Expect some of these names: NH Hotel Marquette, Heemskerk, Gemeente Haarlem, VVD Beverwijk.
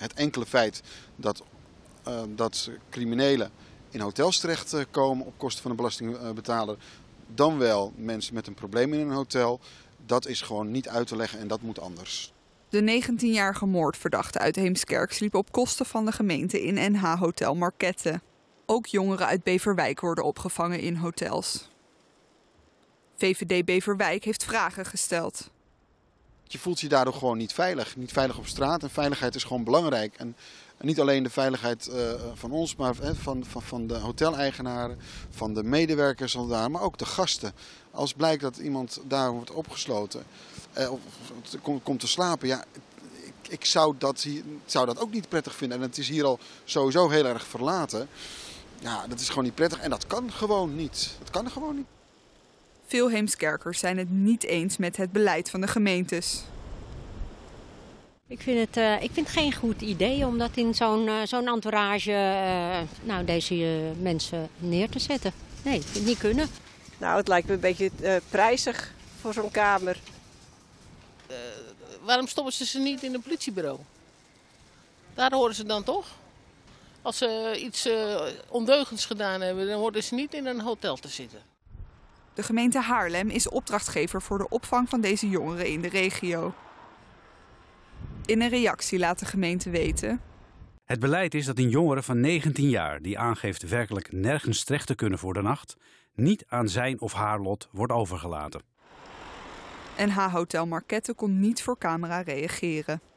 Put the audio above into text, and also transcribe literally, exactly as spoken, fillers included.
het enkele feit dat, uh, dat criminelen in hotels terechtkomen op kosten van de belastingbetaler, dan wel mensen met een probleem in een hotel, dat is gewoon niet uit te leggen en dat moet anders. De negentienjarige moordverdachte uit Heemskerk sliep op kosten van de gemeente in N H Hotel Marquette. Ook jongeren uit Beverwijk worden opgevangen in hotels. V V D Beverwijk heeft vragen gesteld. Je voelt je daardoor gewoon niet veilig. Niet veilig op straat. En veiligheid is gewoon belangrijk. En, en niet alleen de veiligheid uh, van ons, maar eh, van, van, van de hoteleigenaren, van de medewerkers al daar, maar ook de gasten. Als blijkt dat iemand daar wordt opgesloten eh, of komt kom te slapen, ja, ik, ik zou, dat, zou dat ook niet prettig vinden. En het is hier al sowieso heel erg verlaten. Ja, dat is gewoon niet prettig. En dat kan gewoon niet. Dat kan gewoon niet. Veel Heemskerkers zijn het niet eens met het beleid van de gemeentes. Ik vind het, uh, ik vind het geen goed idee om dat in zo'n uh, zo'n entourage uh, nou, deze uh, mensen neer te zetten. Nee, dat vind ik niet kunnen. Nou, het lijkt me een beetje uh, prijzig voor zo'n kamer. Uh, waarom stoppen ze ze niet in een politiebureau? Daar horen ze dan toch? Als ze iets uh, ondeugends gedaan hebben, dan horen ze niet in een hotel te zitten. De gemeente Haarlem is opdrachtgever voor de opvang van deze jongeren in de regio. In een reactie laat de gemeente weten: het beleid is dat een jongere van negentien jaar, die aangeeft werkelijk nergens terecht te kunnen voor de nacht, niet aan zijn of haar lot wordt overgelaten. N H Hotel Marquette kon niet voor camera reageren.